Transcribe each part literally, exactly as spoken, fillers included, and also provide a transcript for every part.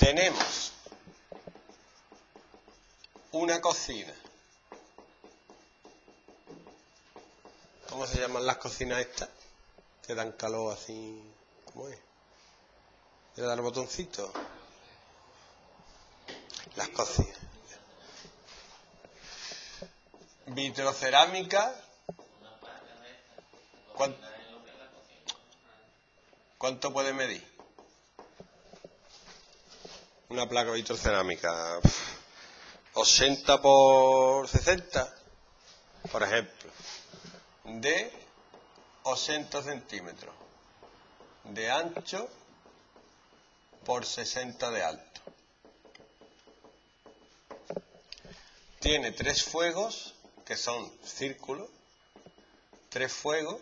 Tenemos una cocina. ¿Cómo se llaman las cocinas estas? Que dan calor así. ¿Cómo es? ¿Le da el botoncito? Las cocinas. Vitrocerámica. ¿Cuánto, cuánto puede medir? Una placa vitrocerámica. ochenta por sesenta, por ejemplo. De ochenta centímetros de ancho por sesenta de alto. Tiene tres fuegos, que son círculos, tres fuegos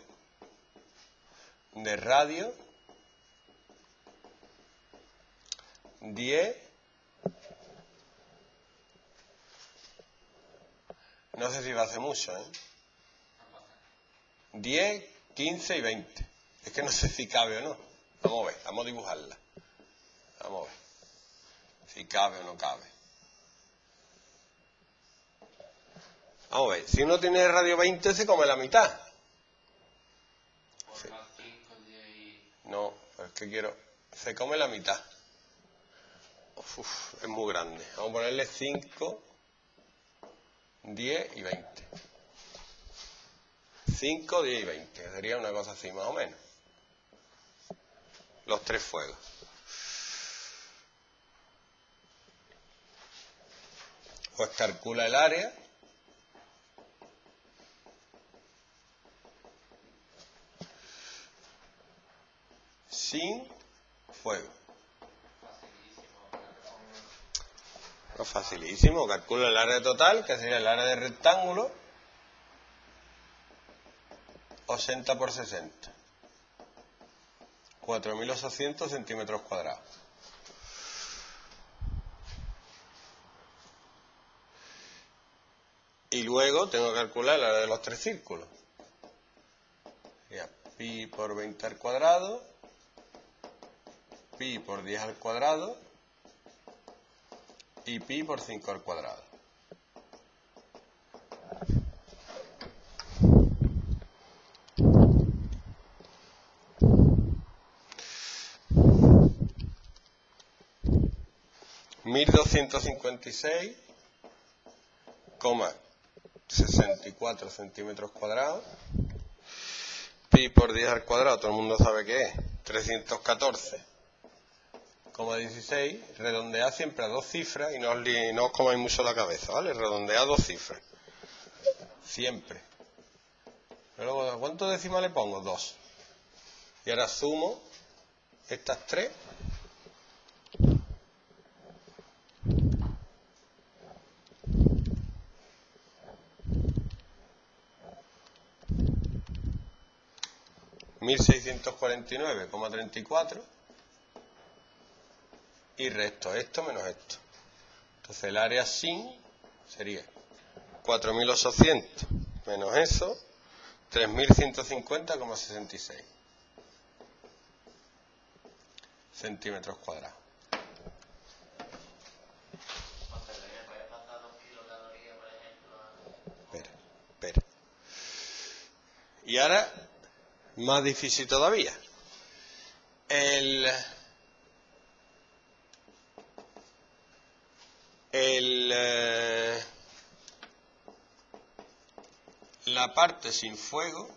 de radio diez. No sé si va a hacer mucho, ¿eh? diez, quince y veinte. Es que no sé si cabe o no. Vamos a ver, vamos a dibujarla. Vamos a ver si cabe o no cabe. Vamos a ver, si uno tiene radio veinte se come la mitad. Sí. No, pero es que quiero... Se come la mitad. Uf, es muy grande. Vamos a ponerle cinco, diez y veinte. cinco, diez y veinte. Sería una cosa así, más o menos. Los tres fuegos. Pues calcula el área. Sin fuego. Facilísimo, calculo el área total, que sería el área del rectángulo, ochenta por sesenta, cuatro mil ochocientos centímetros cuadrados. Y luego tengo que calcular el área de los tres círculos, sería pi por veinte al cuadrado, pi por diez al cuadrado, y pi por cinco al cuadrado. mil doscientos cincuenta y seis coma sesenta y cuatro centímetros cuadrados. Pi por diez al cuadrado, todo el mundo sabe qué es. trescientos catorce coma dieciséis, redondead siempre a dos cifras y no os, li, no os comáis mucho la cabeza, ¿vale? Redondead a dos cifras. Siempre. Pero luego, ¿cuántos decimales le pongo? Dos. Y ahora sumo estas tres. mil seiscientos cuarenta y nueve coma treinta y cuatro. Y resto esto menos esto. Entonces el área sin sería cuatro mil ochocientos menos eso, tres mil ciento cincuenta coma sesenta y seis centímetros cuadrados. Espera, espera. Y ahora, más difícil todavía. El... El, eh, la parte sin fuego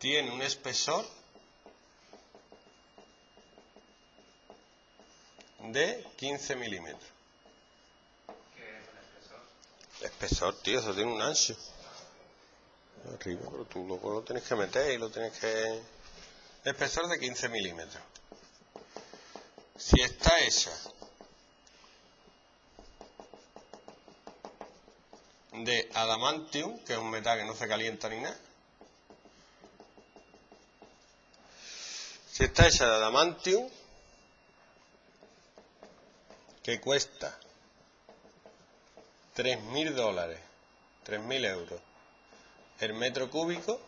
tiene un espesor de quince milímetros. ¿Qué es el espesor? El espesor, tío, eso tiene un ancho. Arriba, pero tú luego lo tienes que meter y lo tienes que... El espesor de quince milímetros. Si está hecha de adamantium, que es un metal que no se calienta ni nada, si está hecha de adamantium, que cuesta tres mil dólares, tres mil euros el metro cúbico,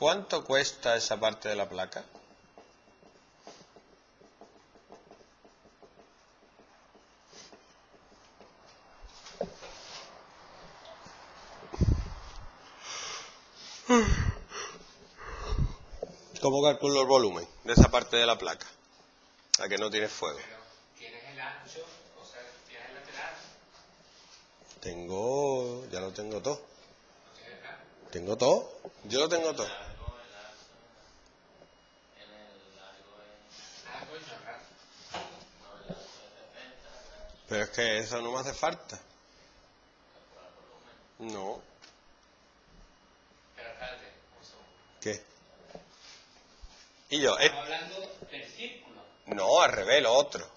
¿Cuánto cuesta esa parte de la placa? ¿Cómo calculo el volumen de esa parte de la placa? La que no tiene fuego. ¿Tienes el ancho? O sea, ¿tienes el lateral? Tengo... ya lo tengo todo. ¿No tienes el plano? ¿Tengo todo? Yo lo tengo todo. Pero es que eso no me hace falta. No. Pero espérate, un segundo. ¿Qué? Y yo... ¿Estamos eh... hablando del círculo? No, al revés, lo otro.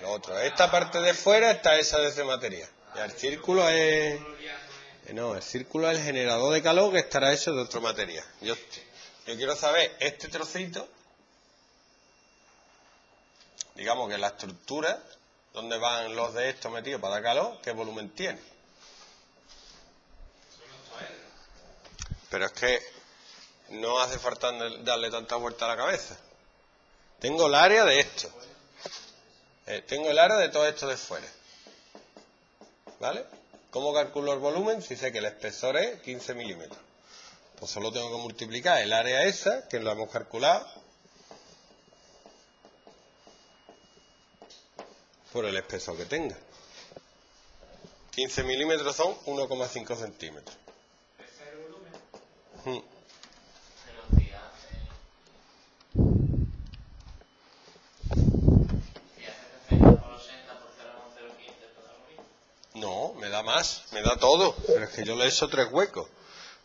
Lo otro. Esta parte de fuera está esa de ese material. Y el círculo es... No, el círculo es el generador de calor que estará hecho de otro material. Yo, yo quiero saber este trocito, digamos que la estructura, donde van los de estos metidos para dar calor, ¿qué volumen tiene? Pero es que no hace falta darle tanta vuelta a la cabeza. Tengo el área de esto. Eh, tengo el área de todo esto de fuera. ¿Vale? ¿Cómo calculo el volumen? Si sé que el espesor es quince milímetros. Pues solo tengo que multiplicar el área esa, que lo hemos calculado, por el espesor que tenga. quince milímetros son uno coma cinco centímetros. ¿Ese es el volumen? Hmm. No, me da más, me da todo, pero es que yo le he hecho tres huecos.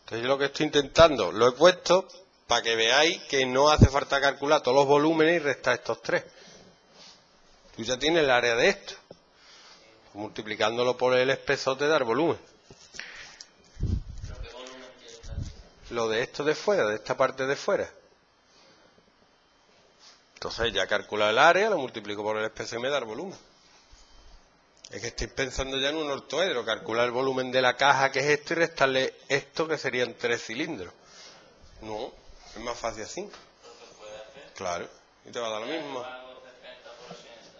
Entonces yo lo que estoy intentando, lo he puesto para que veáis que no hace falta calcular todos los volúmenes y restar estos tres. Tú ya tienes el área de esto. Multiplicándolo por el espesor te da el volumen. Lo de esto de fuera, de esta parte de fuera. Entonces ya calculo el área, lo multiplico por el espesor y me da el volumen. Es que estoy pensando ya en un ortoedro, calcular el volumen de la caja que es esto y restarle esto que serían tres cilindros. No, es más fácil así. Claro, y te va a dar lo mismo.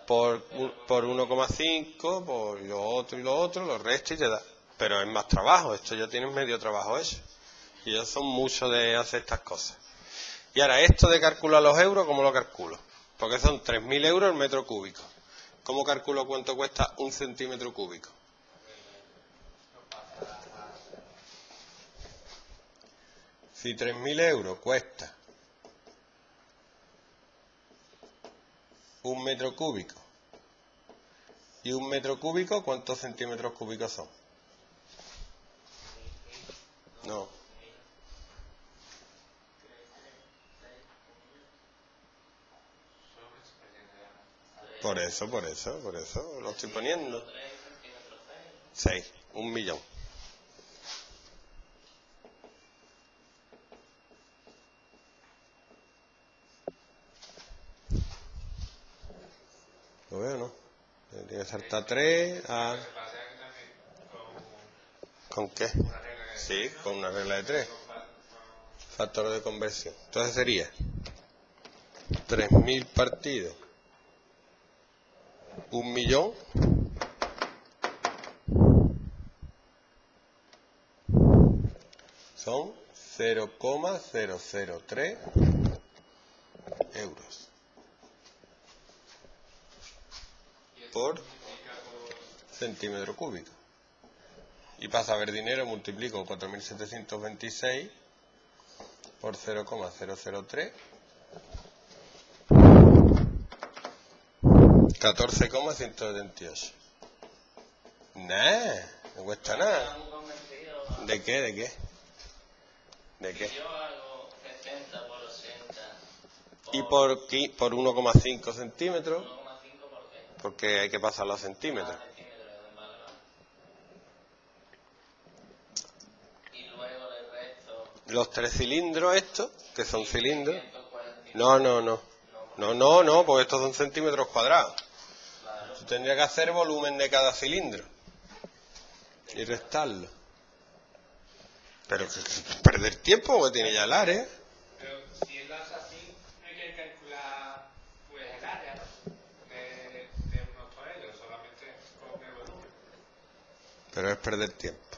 Por, por uno coma cinco, por lo otro y lo otro, lo resto y te da. Pero es más trabajo, esto ya tienes medio trabajo eso. Y ya son muchos de hacer estas cosas. Y ahora, esto de calcular los euros, ¿cómo lo calculo? Porque son tres mil euros el metro cúbico. ¿Cómo calculo cuánto cuesta un centímetro cúbico? Si tres mil euros cuesta un metro cúbico y un metro cúbico, ¿cuántos centímetros cúbicos son? No. Por eso, por eso, por eso lo estoy poniendo. seis, un millón. ¿Lo veo o no? Tiene que saltar tres a... ¿Con qué? Sí, con una regla de tres. Factor de conversión. Entonces sería tres mil partidos. Un millón son cero coma cero cero tres euros por centímetro cúbico. Y para saber dinero multiplico cuatro mil setecientos veintiséis por cero coma cero cero tres. catorce coma ciento setenta y ocho. Nah, no cuesta nada. ¿De qué? ¿De qué? ¿De qué? Y por, por uno coma cinco centímetros. Porque hay que pasar los centímetros. Los tres cilindros estos, que son cilindros. No, no, no. No, no, no, porque estos son centímetros cuadrados. Tendría que hacer volumen de cada cilindro y restarlo. Pero perder tiempo, porque tiene ya el área. pero es perder tiempo.